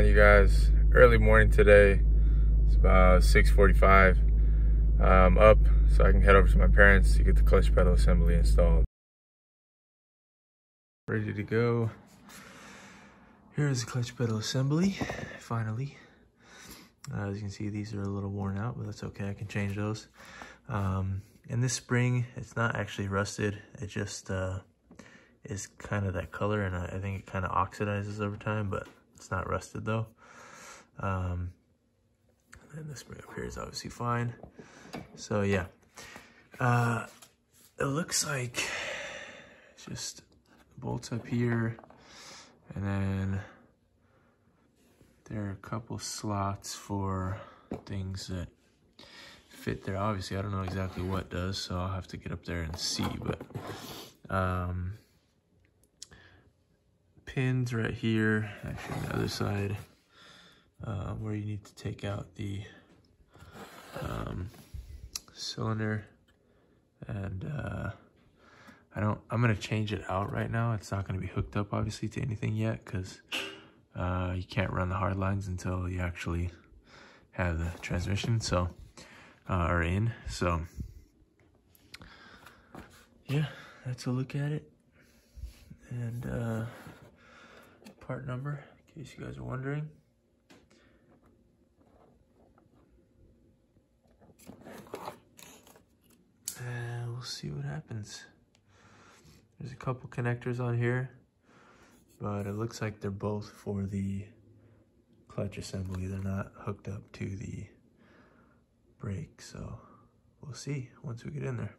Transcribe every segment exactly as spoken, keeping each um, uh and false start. on, you guys? Early morning today. It's about six forty-five. I'm up so I can head over to my parents to get the clutch pedal assembly installed. Ready to go. Here's the clutch pedal assembly, finally. Uh, as you can see, these are a little worn out, but that's okay, I can change those. Um, and this spring, it's not actually rusted, it just uh, is kind of that color, and I, I think it kind of oxidizes over time, but it's not rusted though. Um, and this spring up here is obviously fine. So yeah, uh, it looks like it's just bolts up here, and then there are a couple slots for things that fit there. Obviously, I don't know exactly what does, so I'll have to get up there and see. But um, pins right here, actually on the other side, uh, where you need to take out the um, cylinder. And uh, I don't. I'm gonna change it out right now. It's not gonna be hooked up, obviously, to anything yet, because Uh, you can't run the hard lines until you actually have the transmission, so uh, or in. So yeah, that's a look at it, and uh, part number, in case you guys are wondering. And we'll see what happens. There's a couple connectors on here, but it looks like they're both for the clutch assembly. They're not hooked up to the brake, so we'll see once we get in there.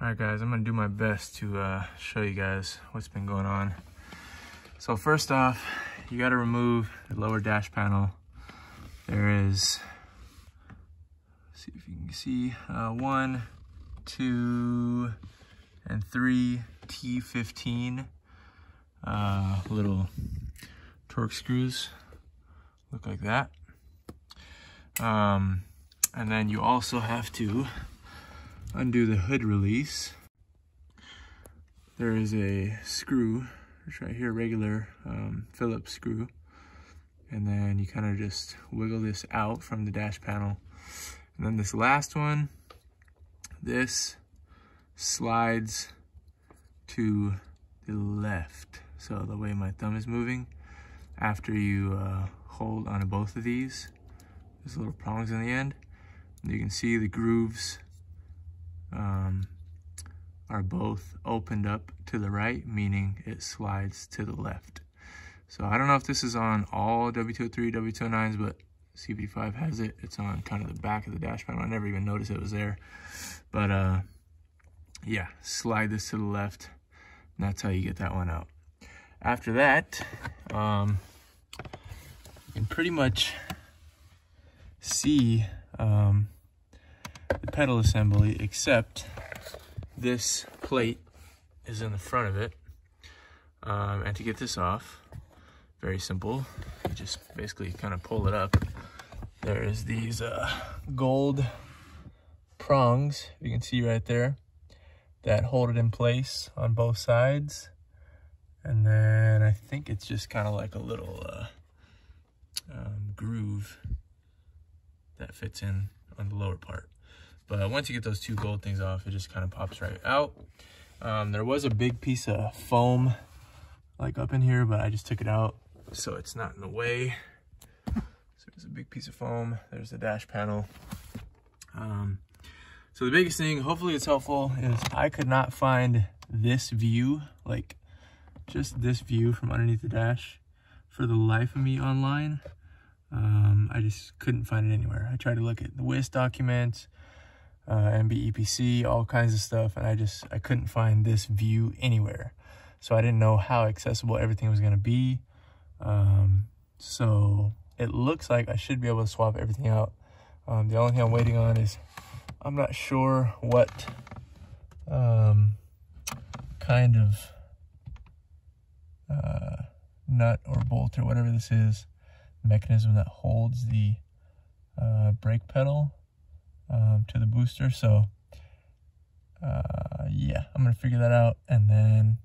All right, guys, I'm gonna do my best to uh, show you guys what's been going on. So first off, you gotta remove the lower dash panel. There is, let's see if you can see, uh, one, two, and three T fifteen. Uh, little torque screws, look like that. Um, and then you also have to undo the hood release. There is a screw, which right here, regular um, Phillips screw. And then you kind of just wiggle this out from the dash panel. And then this last one, this slides to the left. So the way my thumb is moving, after you uh, hold on to both of these, there's little prongs on the end. You can see the grooves um, are both opened up to the right, meaning it slides to the left. So I don't know if this is on all W two oh three, W two oh nines, but C B five has it. It's on kind of the back of the dash panel. I never even noticed it was there. But uh, yeah, slide this to the left. And that's how you get that one out. After that, um, you can pretty much see um, the pedal assembly, except this plate is in the front of it. Um, and to get this off, very simple. You just basically kind of pull it up. There is these uh, gold prongs, you can see right there, that hold it in place on both sides. And then I think it's just kind of like a little uh, um, groove that fits in on the lower part. But once you get those two gold things off, it just kind of pops right out. Um, there was a big piece of foam like up in here, but I just took it out so it's not in the way. So there's a big piece of foam. There's the dash panel. Um, so the biggest thing, hopefully it's helpful, is I could not find this view, like just this view from underneath the dash, for the life of me online. um, I just couldn't find it anywhere. I tried to look at the W I S documents, uh, M B E P C, all kinds of stuff, and I just I couldn't find this view anywhere. So I didn't know how accessible everything was going to be. Um, so it looks like I should be able to swap everything out. Um, the only thing I'm waiting on is I'm not sure what um, kind of Uh, nut or bolt or whatever this is, mechanism that holds the uh, brake pedal um, to the booster. So uh, yeah, I'm gonna figure that out, and then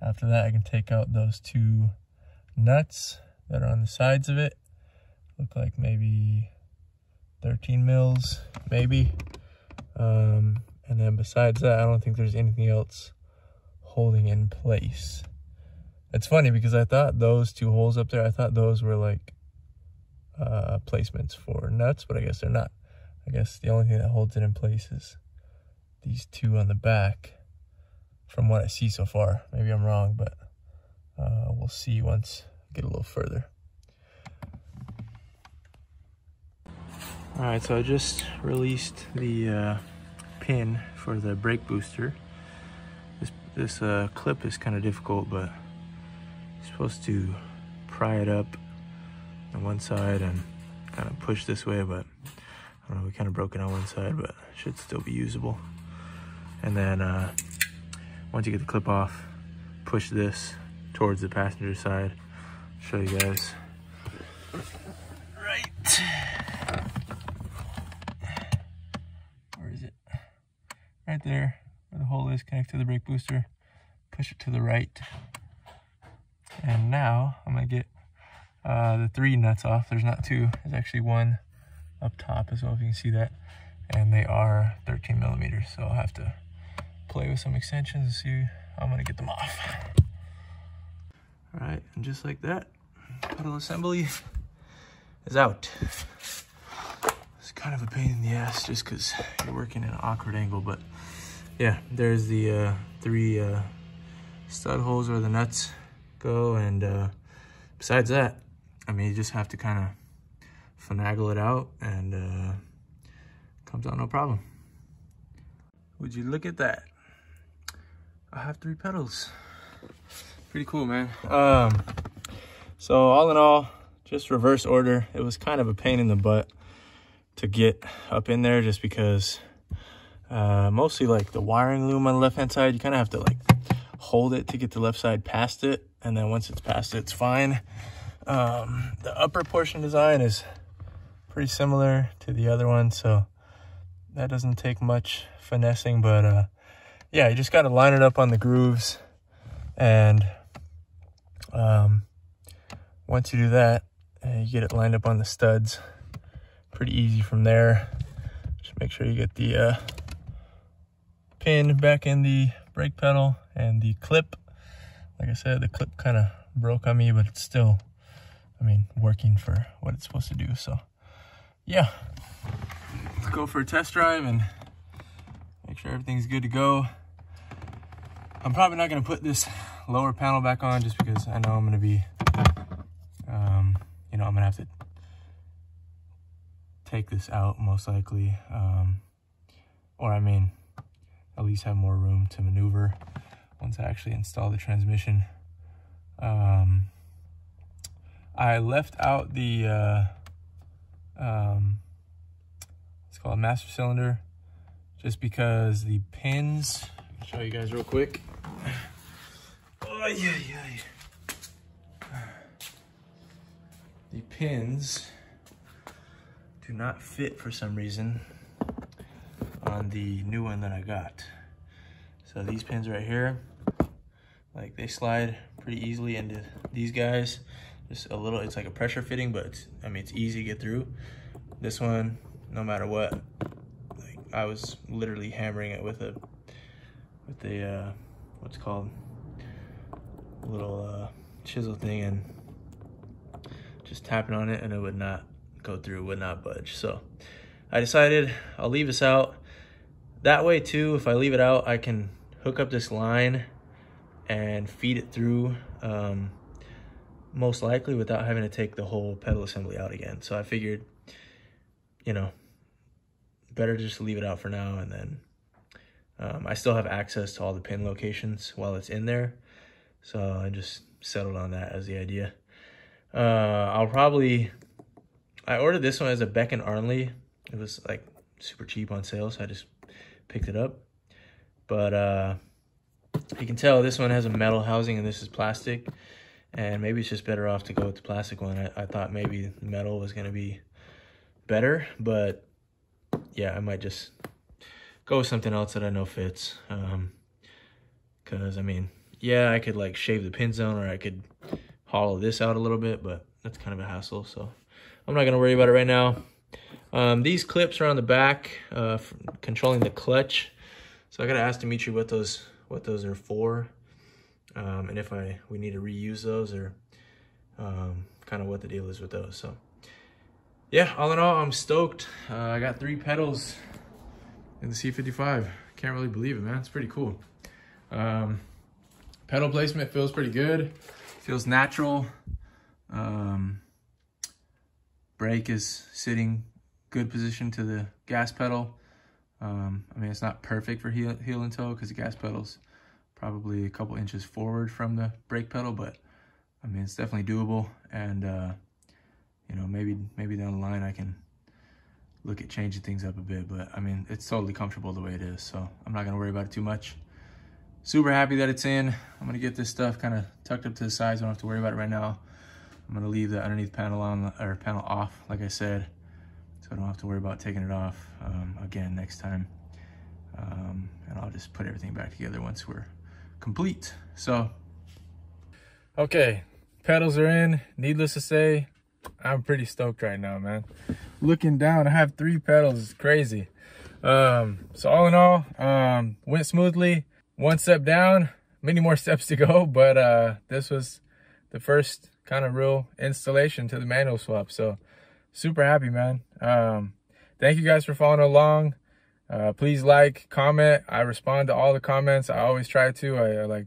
after that I can take out those two nuts that are on the sides of it. Look like maybe thirteen mils, maybe. Um, and then besides that, I don't think there's anything else holding in place. It's funny because I thought those two holes up there, I thought those were like uh, placements for nuts, but I guess they're not. I guess the only thing that holds it in place is these two on the back, from what I see so far. Maybe I'm wrong, but uh, we'll see once I get a little further. All right, so I just released the uh, pin for the brake booster. This, this uh, clip is kind of difficult, but you're supposed to pry it up on one side and kind of push this way, but I don't know, we kind of broke it on one side, but it should still be usable. And then uh, once you get the clip off, push this towards the passenger side. I'll show you guys. Right. Right there, where the hole is, connect to the brake booster, push it to the right. And now I'm gonna get uh, the three nuts off. There's not two, there's actually one up top as well, if you can see that. And they are thirteen millimeters, so I'll have to play with some extensions and see how I'm gonna get them off. All right, and just like that, pedal assembly is out. It's kind of a pain in the ass just because you're working at an awkward angle, but yeah, there's the uh, three uh, stud holes where the nuts go, and uh, besides that, I mean, you just have to kind of finagle it out, and uh, comes out no problem. Would you look at that? I have three pedals. Pretty cool, man. Um, so all in all, just reverse order. It was kind of a pain in the butt to get up in there, just because uh mostly like the wiring loom on the left hand side, you kind of have to like hold it to get the left side past it, and then once it's past it, it's fine. Um the upper portion design is pretty similar to the other one, so that doesn't take much finessing, but uh yeah, you just got to line it up on the grooves, and um once you do that, uh, you get it lined up on the studs. Pretty easy from there. Just make sure you get the uh, pin back in the brake pedal and the clip. Like I said, the clip kind of broke on me, but it's still, I mean, working for what it's supposed to do. So yeah, let's go for a test drive and make sure everything's good to go. I'm probably not gonna put this lower panel back on just because I know I'm gonna be, um, you know, I'm gonna have to take this out most likely, um, or I mean, at least have more room to maneuver once I actually install the transmission. Um, I left out the, uh, um, it's called master cylinder, just because the pins, I'll show you guys real quick. Oh, yeah, yeah. The pins do not fit for some reason on the new one that I got. So these pins right here, like they slide pretty easily into these guys. Just a little, it's like a pressure fitting, but it's, I mean, it's easy to get through. This one, no matter what, like I was literally hammering it with a, with the, uh, what's it called, a little uh, chisel thing, and just tapping on it and it would not go through, would not budge. So I decided I'll leave this out. That way too, if I leave it out, I can hook up this line and feed it through, um, most likely without having to take the whole pedal assembly out again. So I figured, you know, better just leave it out for now, and then um, I still have access to all the pin locations while it's in there. So I just settled on that as the idea. Uh, I'll probably, I ordered this one as a Beck and Arnley. It was like super cheap on sale, so I just picked it up. But uh, you can tell this one has a metal housing and this is plastic. And maybe it's just better off to go with the plastic one. I, I thought maybe metal was gonna be better, but yeah, I might just go with something else that I know fits. Um, Cause I mean, yeah, I could like shave the pin zone, or I could hollow this out a little bit, but that's kind of a hassle, so I'm not going to worry about it right now. Um, these clips are on the back, uh, controlling the clutch. So I got to ask Dimitri what those what those are for, um, and if I we need to reuse those, or um, kind of what the deal is with those. So yeah, all in all, I'm stoked. Uh, I got three pedals in the C fifty-five. Can't really believe it, man. It's pretty cool. Um, pedal placement feels pretty good. Feels natural. Um, brake is sitting good position to the gas pedal. Um, I mean, it's not perfect for heel, heel and toe because the gas pedal's probably a couple inches forward from the brake pedal, but I mean, it's definitely doable. And, uh, you know, maybe, maybe down the line I can look at changing things up a bit, but I mean, it's totally comfortable the way it is. So I'm not gonna worry about it too much. Super happy that it's in. I'm gonna get this stuff kind of tucked up to the sides. I don't have to worry about it right now. I'm gonna leave the underneath panel on, or panel off, like I said, so I don't have to worry about taking it off um, again next time. Um, and I'll just put everything back together once we're complete. So, okay, pedals are in. Needless to say, I'm pretty stoked right now, man. Looking down, I have three pedals. It's crazy. Um, so all in all, um, went smoothly. One step down, many more steps to go, but uh, this was the first kind of real installation to the manual swap. So super happy, man. Um, thank you guys for following along. Uh, please like, comment. I respond to all the comments. I always try to. I, I like,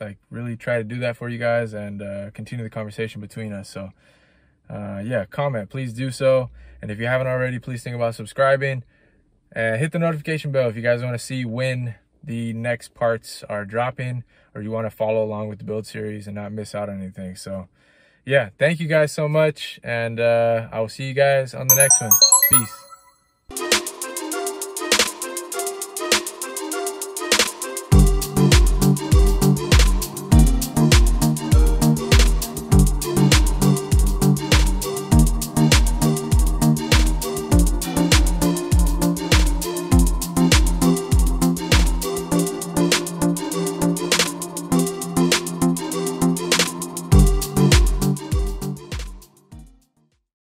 like really try to do that for you guys and uh, continue the conversation between us. So uh, yeah, comment, please do so. And if you haven't already, please think about subscribing and hit the notification bell if you guys want to see when the next parts are dropping, or you want to follow along with the build series and not miss out on anything. So yeah, thank you guys so much, and uh I will see you guys on the next one. Peace.